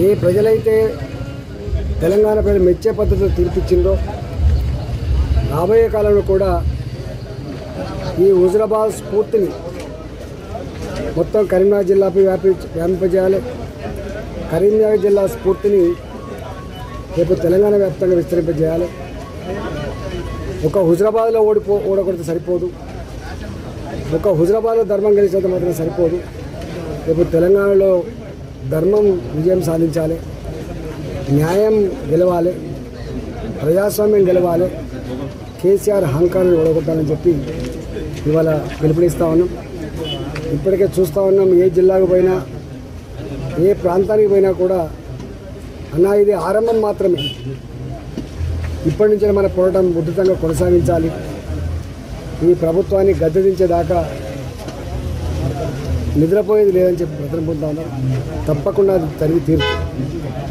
ఏ ప్రజలైతే తెలంగాణ ప్రజలు మెచ్చే పద్ధతిలో తీర్పిచ్చిందో రాబోయే కాలంలో కూడా ఈ హుజూరాబాద్ స్ఫూర్తిని మొత్తం కరీంనగర్ జిల్లాపై వ్యాపింపజేయాలి. కరీంనగర్ జిల్లా స్ఫూర్తిని రేపు తెలంగాణ వ్యాప్తంగా విస్తరింపజేయాలి. ఒక హుజూరాబాద్లో ఓడకొడితే సరిపోదు, ఒక హుజూరాబాద్లో ధర్మం గెలిచినంత మాత్రం సరిపోదు. రేపు తెలంగాణలో ధర్మం విజయం సాధించాలి, న్యాయం గెలవాలి, ప్రజాస్వామ్యం గెలవాలి, కేసీఆర్ అహంకారాన్ని ఓడగొట్టాలని చెప్పి ఇవాళ పిలుపునిస్తూ ఉన్నాం. ఇప్పటికే చూస్తూ ఉన్నాం, ఏ జిల్లాకు పోయినా ఏ ప్రాంతానికి పోయినా కూడా అన్నా ఇది ఆరంభం మాత్రమే, ఇప్పటి నుంచే మన పోరాటం ఉధృతంగా కొనసాగించాలి. ఈ ప్రభుత్వాన్ని గద్దెదించేదాకా నిద్రపోయేది లేదని చెప్పి భద్రం పొందాను. తప్పకుండా అది తరిగి తీరుతుంది.